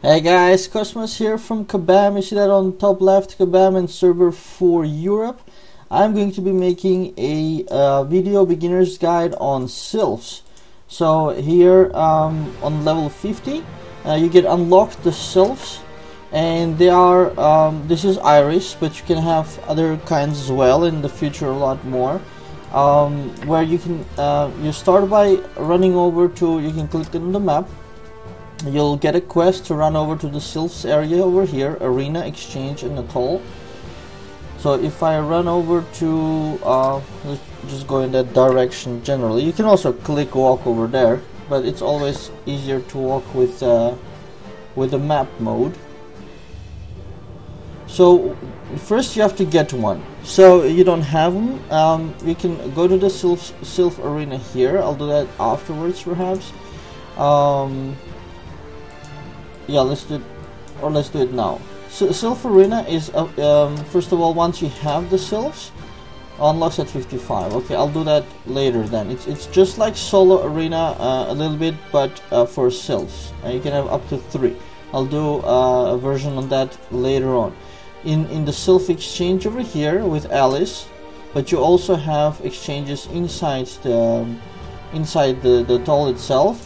Hey guys, Cosmos here from Kabam. You see that on top left, Kabam and server for Europe. I'm going to be making a video beginner's guide on SYLPHS. So here on level 50, you get unlocked the SYLPHS, and they are, this is Iris, but you can have other kinds as well in the future, a lot more. Where you can, you start by running over to, you can click on the map. You'll get a quest to run over to the SYLPHS area over here, Arena, Exchange, and Atoll. So if I run over to, let's just go in that direction generally. You can also click walk over there, but it's always easier to walk with the map mode. So first you have to get one. So you don't have them, you can go to the SYLPHS Arena here. I'll do that afterwards perhaps. Yeah, let's do it now. So SYLPHS Arena is first of all, once you have the SYLPHS, unlocks at 55. Okay, I'll do that later then. It's just like solo arena a little bit, but for SYLPHS, you can have up to 3. I'll do a version on that later on. In the SYLPHS exchange over here with Alice, but you also have exchanges inside the toll itself.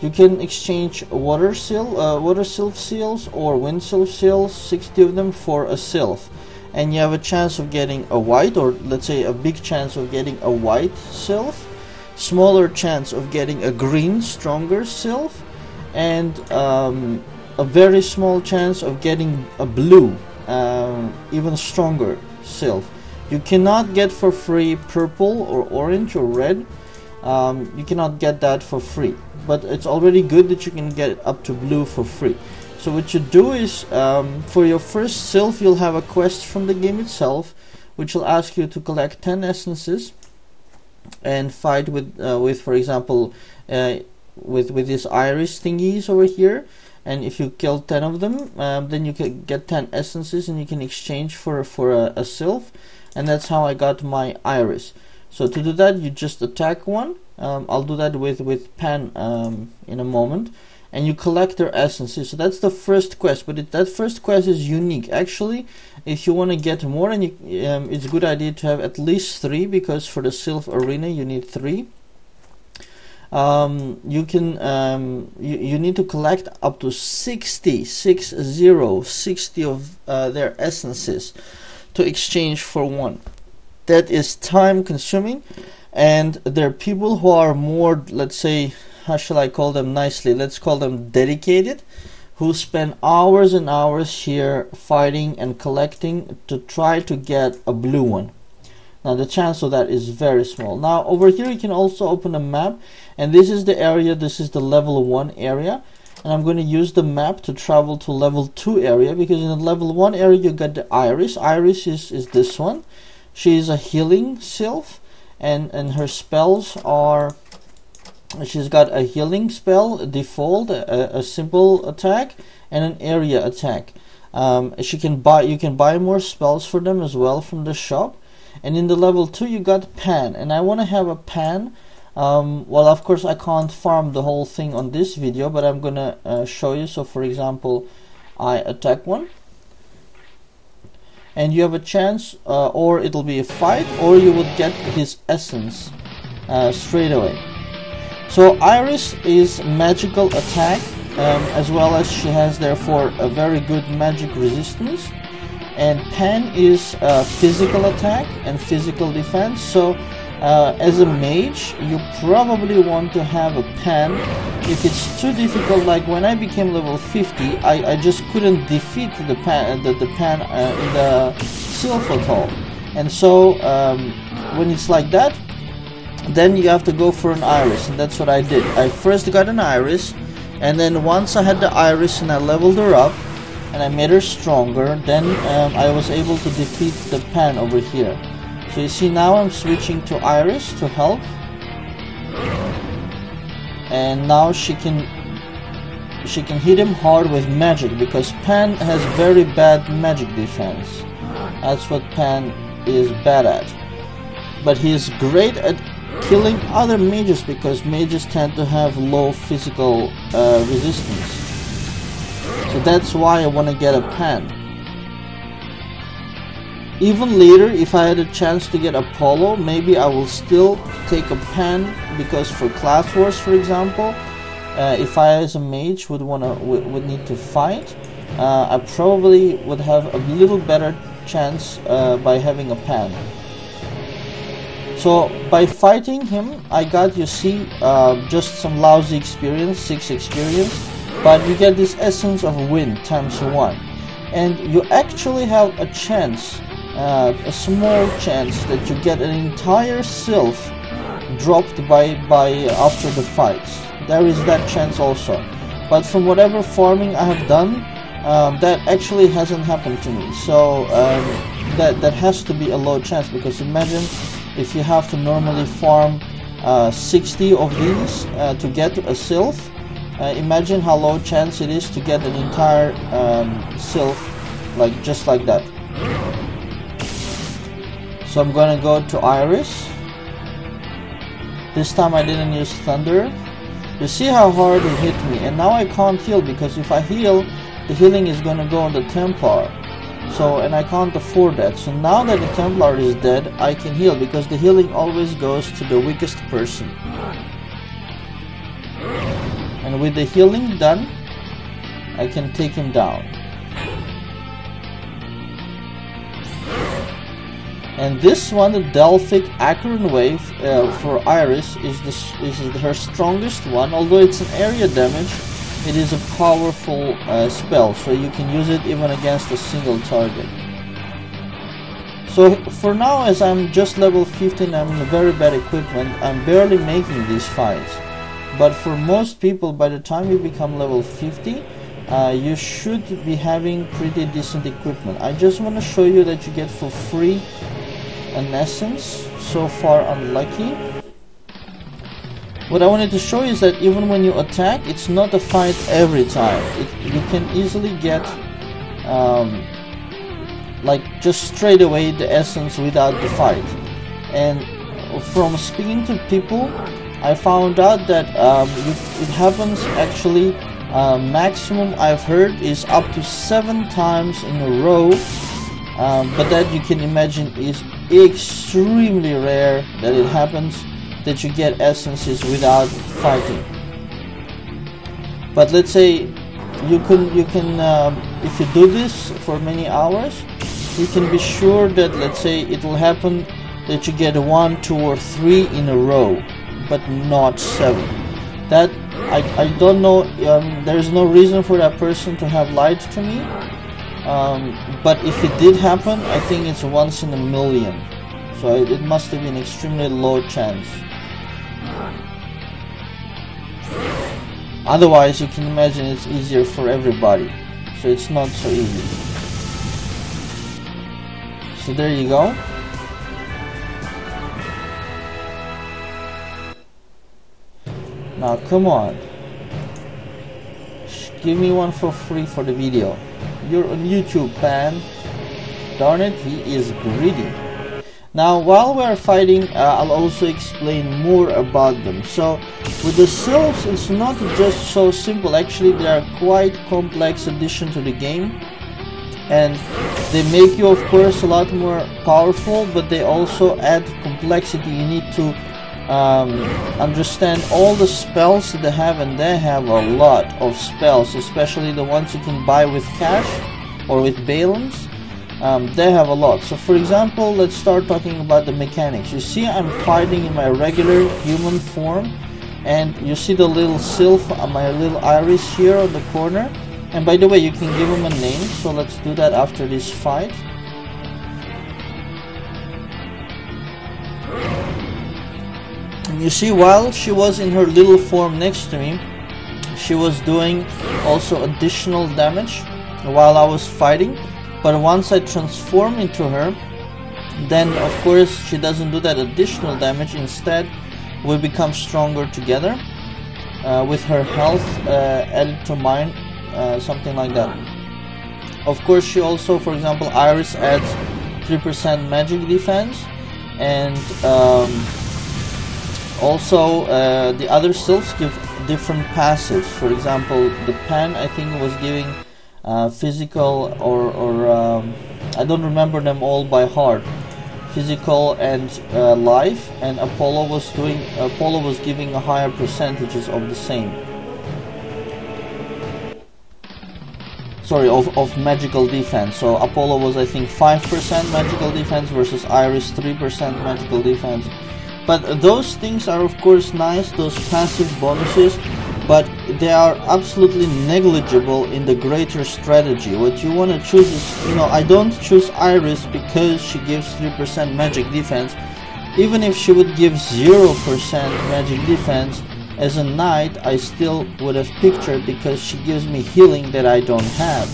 You can exchange water SYLPH seals or wind SYLPH seals, 60 of them for a SYLPH, and you have a chance of getting a white, or let's say a big chance of getting a white SYLPH, smaller chance of getting a green, stronger SYLPH, and a very small chance of getting a blue, even stronger SYLPH. You cannot get for free purple or orange or red. You cannot get that for free, but it's already good that you can get up to blue for free. So what you do is, for your first SYLPH, you'll have a quest from the game itself, which will ask you to collect 10 essences and fight with for example, with these Iris thingies over here. And if you kill 10 of them, then you can get 10 essences, and you can exchange for a SYLPH. And that's how I got my Iris. So to do that, you just attack one. I'll do that with Pan in a moment, and you collect their essences. So that's the first quest, but that first quest is unique. Actually, if you want to get more, and you, it's a good idea to have at least 3, because for the SYLPHS Arena you need 3. You need to collect up to 60 of their essences to exchange for one. That is time consuming, and there are people who are more, let's say, how shall I call them nicely, let's call them dedicated, who spend hours and hours here fighting and collecting to try to get a blue one. Now the chance of that is very small. Now over here you can also open a map, and this is the area, this is the level 1 area, and I'm going to use the map to travel to level 2 area, because in the level 1 area you got the Iris. Iris is this one. She is a healing SYLPH, and her spells are, she's got a healing spell, a default, a simple attack, and an area attack. She can buy, you can buy more spells for them as well from the shop. And in the level 2 you got Pan, and I want to have a Pan. Well, of course I can't farm the whole thing on this video, but I'm gonna show you. So for example, I attack one, and you have a chance, or it'll be a fight, or you would get his essence straight away. So Iris is magical attack, as well as she has therefore a very good magic resistance, and Pan is physical attack and physical defense. So as a mage you probably want to have a Pan. If it's too difficult, like when I became level 50, I just couldn't defeat the pan in the SYLPH at all. And so when it's like that, then you have to go for an Iris, and that's what I did. I first got an Iris, and then once I had the Iris and I leveled her up and I made her stronger, then I was able to defeat the Pan over here. So you see now I'm switching to Iris to help, and now she can hit him hard with magic, because Pan has very bad magic defense. That's what Pan is bad at. But he is great at killing other mages, because mages tend to have low physical resistance. So that's why I want to get a Pan. Even later, if I had a chance to get Apollo, maybe I will still take a Pan, because for class wars, for example, if I as a mage would need to fight, I probably would have a little better chance by having a Pan. So by fighting him, I got, you see, just some lousy experience, 6 experience, but you get this essence of win times 1, and you actually have a chance, a small chance that you get an entire sylph dropped by after the fights. There is that chance also, but from whatever farming I have done, that actually hasn't happened to me. So that has to be a low chance, because imagine if you have to normally farm 60 of these to get a sylph. Imagine how low chance it is to get an entire sylph, like just like that. So I'm gonna go to Iris. This time I didn't use thunder. You see how hard it hit me, and now I can't heal, because if I heal, the healing is gonna go on the Templar. So, and I can't afford that. So now that the Templar is dead, I can heal, because the healing always goes to the weakest person. And with the healing done, I can take him down. And this one, the Delphic Acheron Wave for Iris, is her strongest one. Although it's an area damage, it is a powerful spell, so you can use it even against a single target. So for now, as I'm just level 15, I'm in very bad equipment, I'm barely making these fights. But for most people, by the time you become level 50, you should be having pretty decent equipment. I just want to show you that you get for free an essence, so far unlucky. What I wanted to show you is that even when you attack, it's not a fight every time. You can easily get, like, just straight away the essence without the fight. And from speaking to people, I found out that it happens actually, maximum I've heard is up to 7 times in a row. But that, you can imagine, is extremely rare that it happens, that you get essences without fighting. But let's say you can if you do this for many hours, you can be sure that, let's say, it will happen that you get 1, 2 or 3 in a row, but not 7. That I don't know, there's no reason for that person to have lied to me, but if it did happen, I think it's once in a million. So it must have been extremely low chance. Otherwise, you can imagine it's easier for everybody. So it's not so easy. So there you go. Now come on. Give me one for free for the video. You're on YouTube, Pan. Darn it, he is greedy. Now, while we're fighting, I'll also explain more about them. So, with the sylphs, it's not just so simple. Actually, they are quite complex addition to the game. And they make you, of course, a lot more powerful, but they also add complexity. You need to understand all the spells that they have, and they have a lot of spells, especially the ones you can buy with cash or with balance. They have a lot. So for example, let's start talking about the mechanics. You see, I'm fighting in my regular human form, and you see the little sylph, my little Iris here on the corner. And by the way, you can give him a name, so let's do that after this fight. And you see, while she was in her little form next to me, she was doing also additional damage while I was fighting. But once I transform into her, then of course she doesn't do that additional damage. Instead, we become stronger together, with her health added to mine, something like that. Of course, she also, for example, Iris adds 3% magic defense, and also the other sylphs give different passives. For example, the Pan, I think, was giving physical or I don't remember them all by heart. Physical and life, and Apollo was giving higher percentages of the same. Sorry, of magical defense. So Apollo was, I think, 5% magical defense versus Iris 3% magical defense. But those things are of course nice, those passive bonuses, but they are absolutely negligible in the greater strategy. What you want to choose is, you know, I don't choose Iris because she gives 3% magic defense. Even if she would give 0% magic defense, as a knight I still would have picked her because she gives me healing that I don't have.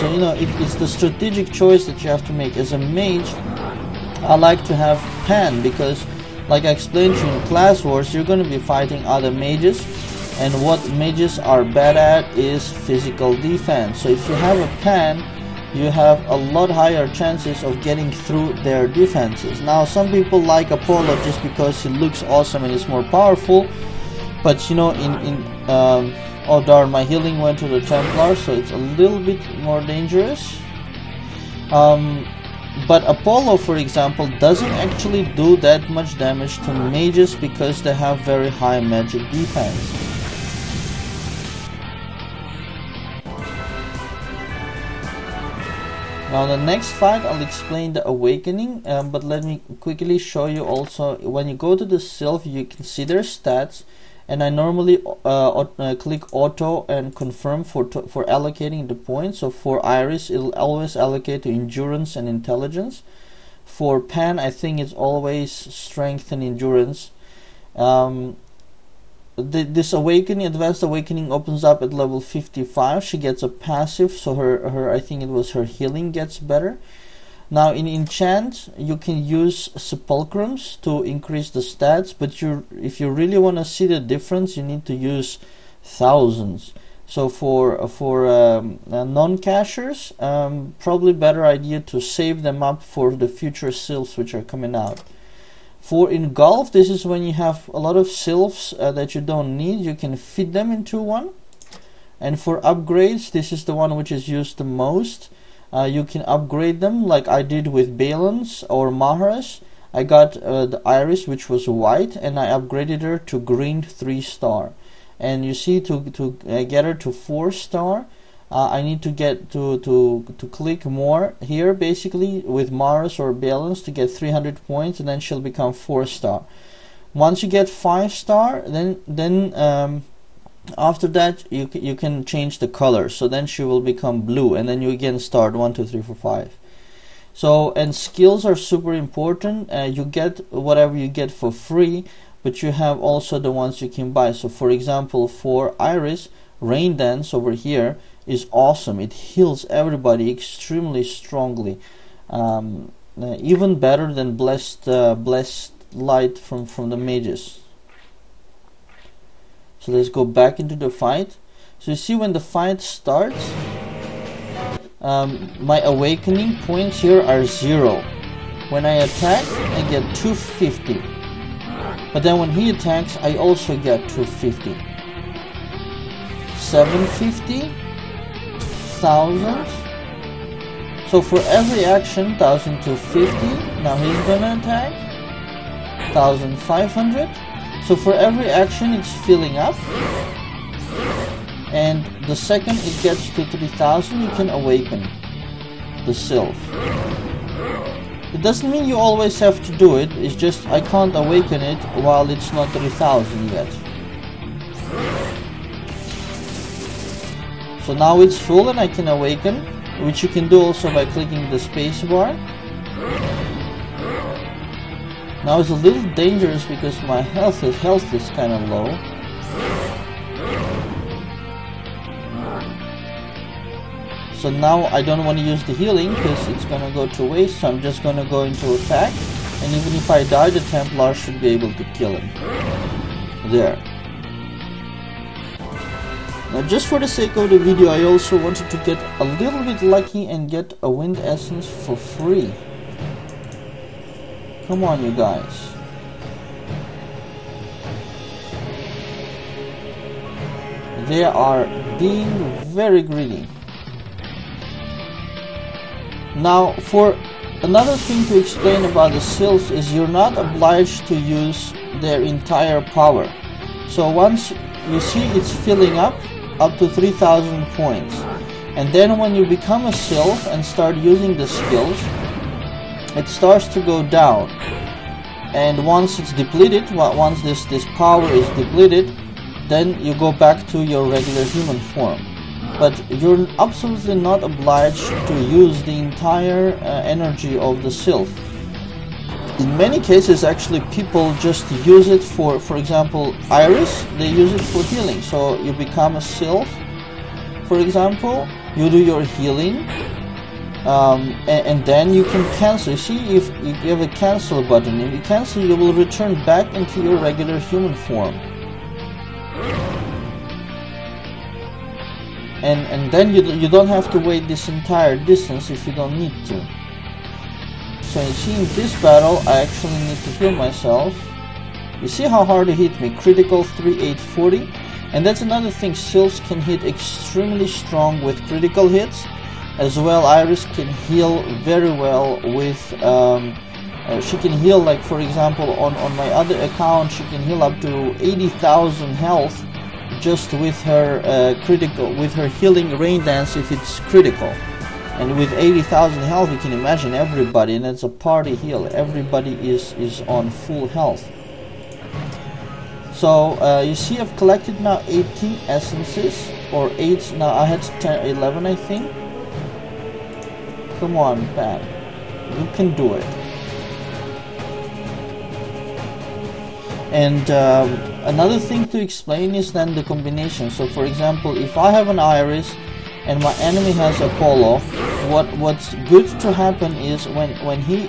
So, you know, it's the strategic choice that you have to make. As a mage, I like to have Pan because, like I explained to you in class wars, you're going to be fighting other mages, and what mages are bad at is physical defense. So if you have a Pan, you have a lot higher chances of getting through their defenses. Now, some people like Apollo just because he looks awesome and is more powerful, but you know, oh darn, my healing went to the Templar, so it's a little bit more dangerous. But Apollo, for example, doesn't actually do that much damage to mages because they have very high magic defense. Now the next fight I'll explain the Awakening, but let me quickly show you also, when you go to the SYLPHS you can see their stats, and I normally click auto and confirm for allocating the points. So for Iris it'll always allocate to endurance and intelligence. For Pan I think it's always strength and endurance. This Awakening, Advanced Awakening, opens up at level 55. She gets a passive, so her I think it was her healing gets better. Now in enchant you can use sepulcrums to increase the stats, but if you really want to see the difference you need to use thousands. So for non-cashers, probably better idea to save them up for the future SYLPHS which are coming out. For engulf, this is when you have a lot of SYLPHS that you don't need, you can fit them into one. And for upgrades, this is the one which is used the most. You can upgrade them like I did with Balance or Maharas. I got the Iris, which was white, and I upgraded her to green 3-star. And you see, to get her to 4-star, I need to get to click more here basically with Maharas or Balance to get 300 points, and then she'll become 4-star. Once you get 5-star, then after that you can change the color, so then she will become blue, and then you again start 1, 2, 3, 4, 5. So, and skills are super important. You get whatever you get for free, but you have also the ones you can buy. So for example, for Iris, Rain Dance over here is awesome. It heals everybody extremely strongly, even better than blessed light from the mages. So let's go back into the fight. So you see, when the fight starts, my Awakening points here are 0. When I attack I get 250, but then when he attacks I also get 250, 750, 1000. So for every action, 1250. Now he's gonna attack, 1500. So for every action it's filling up, and the second it gets to 3000 you can awaken the SYLPHS. It doesn't mean you always have to do it, it's just I can't awaken it while it's not 3000 yet. So now it's full and I can awaken, which you can do also by clicking the space bar. Now it's a little dangerous because my health is kind of low. So now I don't want to use the healing because it's going to go to waste, so I'm just going to go into attack, and even if I die the Templar should be able to kill him. There. Now, just for the sake of the video, I also wanted to get a little bit lucky and get a wind essence for free. Come on, you guys. They are being very greedy. Now, for another thing to explain about the SYLPHS is you're not obliged to use their entire power. So once you see it's filling up to 3,000 points. And then when you become a SYLPH and start using the skills, it starts to go down. And once it's depleted, once this power is depleted, then you go back to your regular human form. But you're absolutely not obliged to use the entire energy of the SYLPH. In many cases, actually, people just use it for example, Iris, they use it for healing. So you become a SYLPH, for example, you do your healing, and then you can cancel. See, if you have a cancel button, if you cancel, you will return back into your regular human form. And then you don't have to wait this entire distance if you don't need to. So you see, in this battle I actually need to heal myself. You see how hard it hit me, critical 3840. And that's another thing, SYLPHs can hit extremely strong with critical hits. As well, Iris can heal very well with, she can heal, like for example on my other account, she can heal up to 80,000 health. Just with her healing rain dance if it's critical, and with 80,000 health you can imagine everybody, and it's a party heal. Everybody is on full health. So you see, I've collected now 18 essences or 8. Now I had 10, 11, I think. Come on, Pan, you can do it. And another thing to explain is then the combination. So for example, if I have an Iris and my enemy has Apollo, what's good to happen is when he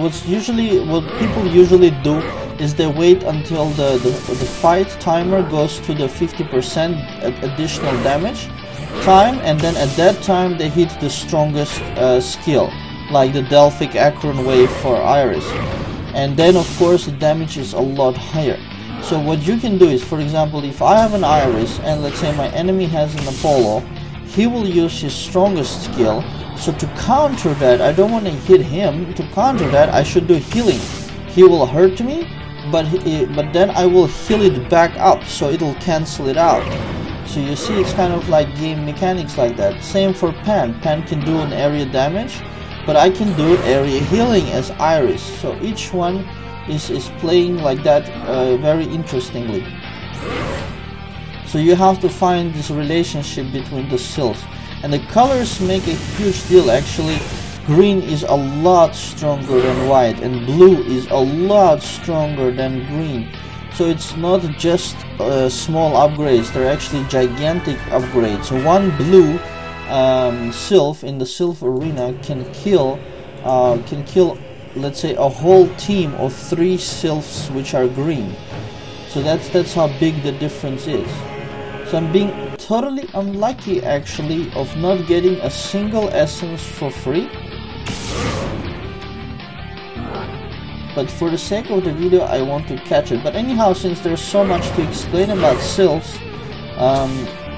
what people usually do is they wait until the fight timer goes to the 50% additional damage time, and then at that time they hit the strongest skill, like the Delphic Akron wave for Iris. And then of course the damage is a lot higher. So what you can do is, for example, if I have an Iris and let's say my enemy has an Apollo, he will use his strongest skill. So to counter that, I don't want to hit him. To counter that, I should do healing. He will hurt me, but then I will heal it back up, so it'll cancel it out. So you see, it's kind of like game mechanics like that. Same for Pan. Pan can do an area damage, but I can do area healing as Iris. So each one is playing like that very interestingly. So you have to find this relationship between the SYLPHs. And the colors make a huge deal actually. Green is a lot stronger than white, and blue is a lot stronger than green. So it's not just small upgrades, they're actually gigantic upgrades. So one blue SYLPH in the SYLPH arena can kill, let's say, a whole team of 3 SYLPHs which are green. So that's how big the difference is. So I'm being totally unlucky actually of not getting a single essence for free. But for the sake of the video I want to catch it. But anyhow, since there's so much to explain about SYLPHs,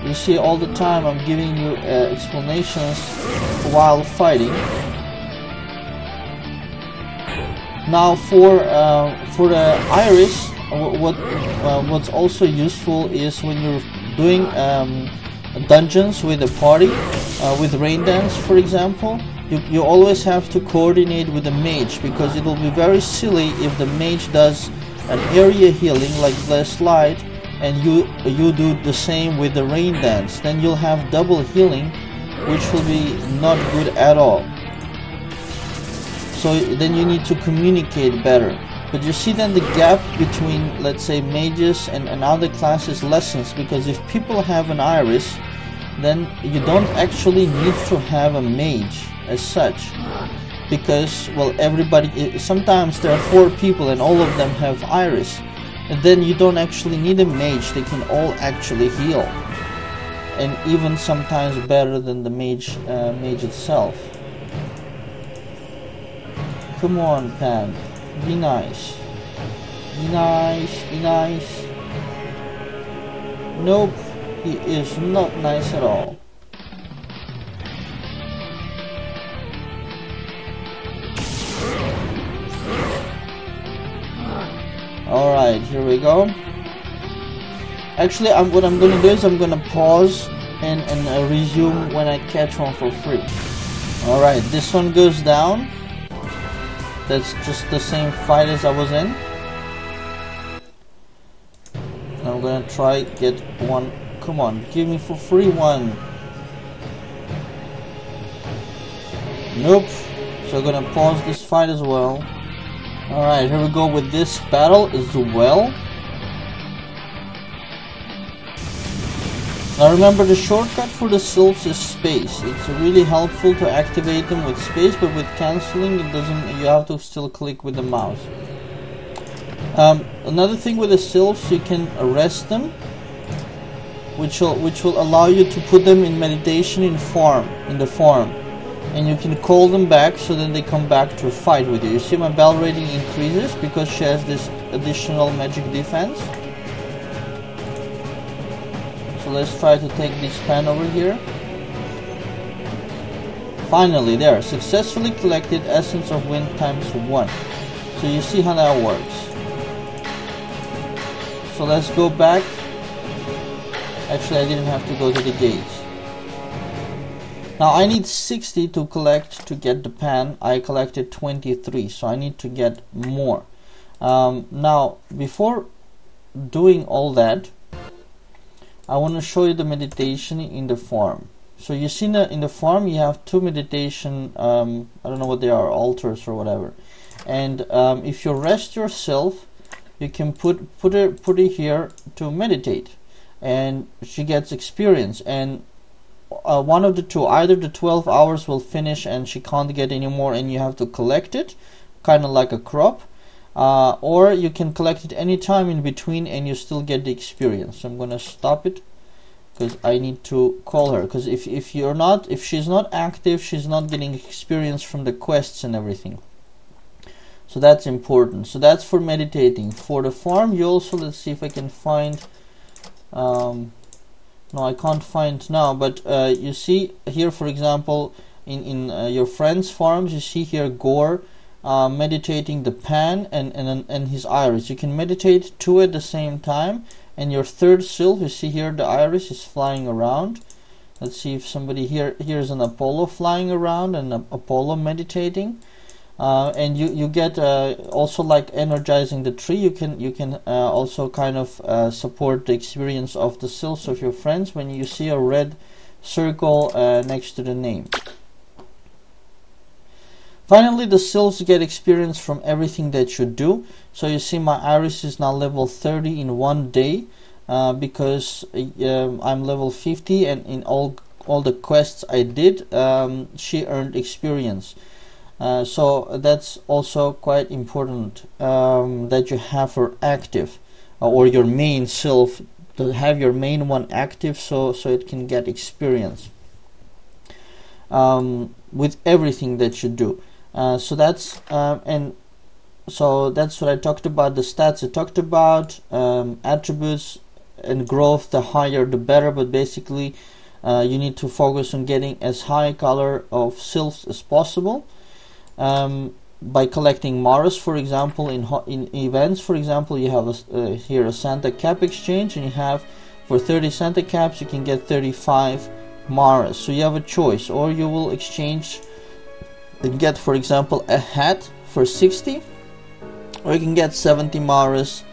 you see, all the time I'm giving you explanations while fighting. Now, for the Iris, what's also useful is when you're doing dungeons with a party, with rain dance, for example. You always have to coordinate with the mage, because it will be very silly if the mage does an area healing like Blessed Light, and you do the same with the rain dance. Then you'll have double healing, which will be not good at all. So then you need to communicate better. But you see, then the gap between, let's say, mages and other classes lessens, because if people have an Iris, then you don't actually need to have a mage as such, because, well, everybody, sometimes there are 4 people and all of them have Iris. And then you don't actually need a mage, they can all actually heal. And even sometimes better than the mage itself. Come on, Pan, be nice. Be nice, be nice. Nope, he is not nice at all. Here we go. Actually, what I'm gonna do is I'm gonna pause and resume when I catch one for free. Alright, this one goes down. That's just the same fight as I was in. I'm gonna try get one. Come on, give me for free one. Nope. So I'm gonna pause this fight as well. Alright, here we go with this battle as well. Now remember, the shortcut for the SYLPHS is space. It's really helpful to activate them with space, but with cancelling it doesn't. You have to still click with the mouse. Another thing with the SYLPHS, you can arrest them, which will allow you to put them in meditation in the farm, and you can call them back so then they come back to fight with you. You see my bell rating increases because she has this additional magic defense. So let's try to take this Pan over here. Finally, there. Successfully collected essence of wind ×1. So you see how that works. So let's go back. Actually, I didn't have to go to the gates. Now I need 60 to collect to get the Pan. I collected 23, so I need to get more. Now, before doing all that, I want to show you the meditation in the farm. So you see in the farm you have two meditation, I don't know what they are, altars or whatever. And if you rest yourself, you can put it here to meditate, and she gets experience. And one of the two, either the 12 hours will finish and she can't get any more, and you have to collect it, kind of like a crop. Or you can collect it any time in between and you still get the experience. So I'm gonna stop it because I need to call her, because if she's not active, she's not getting experience from the quests and everything. So that's important. So that's for meditating. For the farm, you also, let's see if I can find, no, I can't find now, but you see here, for example, in your friends' farms, you see here Gore meditating the Pan and his Iris. You can meditate two at the same time, and your third sylph, you see here the Iris is flying around. Let's see if somebody here's an Apollo flying around and Apollo meditating, and you get also like energizing the tree. You can also kind of support the experience of the sylphs of your friends when you see a red circle next to the name. Finally, the sylphs get experience from everything that you do. So you see my Iris is now level 30 in one day, because I'm level 50, and in all the quests I did, she earned experience. So that's also quite important, that you have her active, or your main sylph, to have your main one active so it can get experience with everything that you do. So that's what I talked about. The stats I talked about, attributes and growth, the higher the better, but basically you need to focus on getting as high color of sylphs as possible, by collecting Mars, for example. In events, for example, you have here a Santa Cap exchange, and you have, for 30 Santa Caps you can get 35 Mars. So you have a choice, or you will exchange and get, for example, a hat for 60, or you can get 70 Maras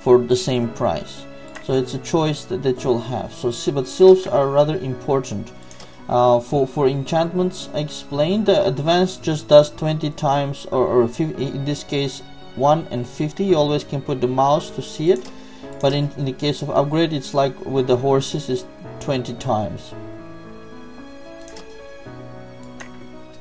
for the same price. So it's a choice that you'll have. So, but sylphs are rather important. For enchantments, I explained, the advanced just does 20 times, or 50, in this case 1 and 50. You always can put the mouse to see it, but in the case of upgrade, it's like with the horses, it's 20 times.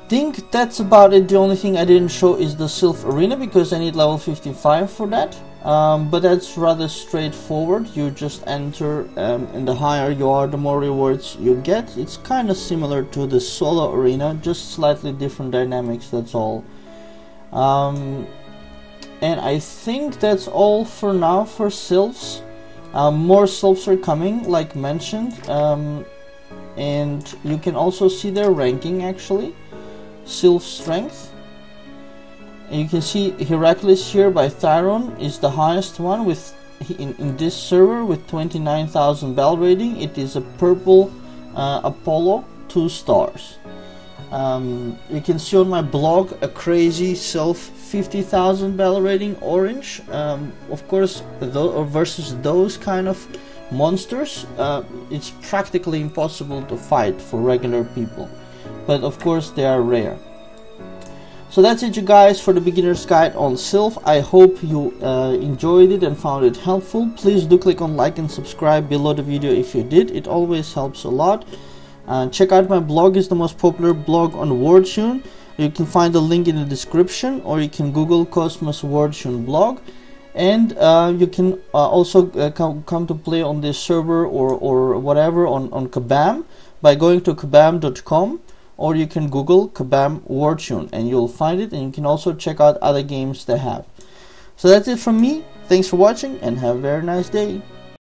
I think that's about it. The only thing I didn't show is the Sylph Arena, because I need level 55 for that, but that's rather straightforward. You just enter, and the higher you are, the more rewards you get. It's kind of similar to the solo arena, just slightly different dynamics, that's all. And I think that's all for now for Sylphs. More Sylphs are coming, like mentioned, and you can also see their ranking, actually. Sylph strength, and you can see Heraclis here by Tyron is the highest one with in this server with 29,000 bell rating, it is a purple Apollo 2 stars. You can see on my blog a crazy self 50,000 bell rating orange. Of course, versus those kind of monsters, it's practically impossible to fight for regular people, but of course they are rare. So that's it, you guys, for the beginner's guide on SYLPHS. I hope you enjoyed it and found it helpful. Please do click on like and subscribe below the video if you did. It always helps a lot. Check out my blog. It's the most popular blog on Wartune. You can find the link in the description, or you can Google Cosmos Wartune blog. And you can also come to play on this server or whatever on Kabam by going to kabam.com, or you can Google Kabam Wartune and you'll find it, and you can also check out other games they have. So that's it from me. Thanks for watching and have a very nice day.